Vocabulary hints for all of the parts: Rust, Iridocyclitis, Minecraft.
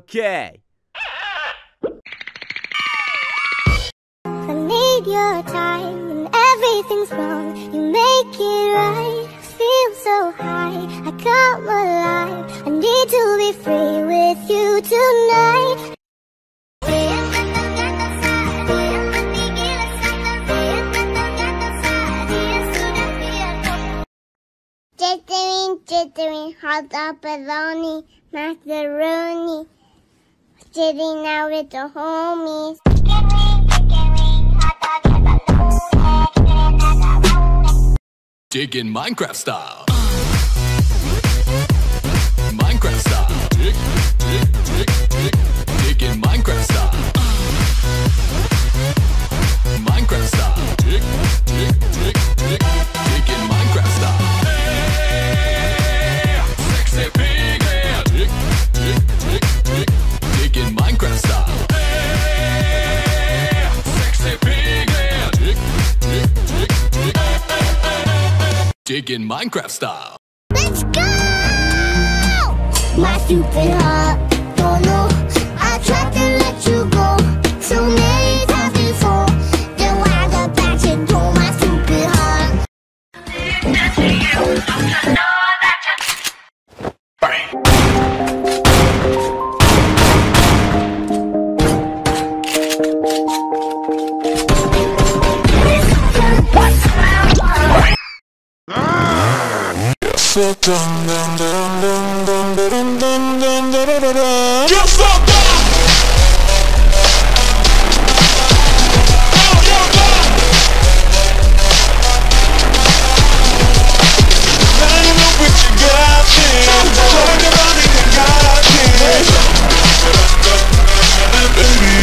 Okay. I need your time and everything's wrong. You make it right. I feel so high. I come alive. I need to be free with you tonight. Jittering, jittering, hot dog bologna, macaroni. Sitting out with the homies. Digging Minecraft style. Minecraft style. Dig, dig, dig, dig. Digging Minecraft style. Minecraft style. Dig, dig, dig, dig. Digging Minecraft style. Hey, sexy piggy. Dig, dig, dig, dig. Digging Minecraft style. Hey, sexy piggy. Dig, dig, dig, dig. Digging Minecraft style. Let's go! My stupid heart, don't know. I tried to let you go so many times before. Then why I got back to do my stupid heart? Dum dum dum dum dum dum dum dum dum dum. Get fucked up! Baby,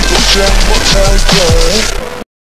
don't you have more time?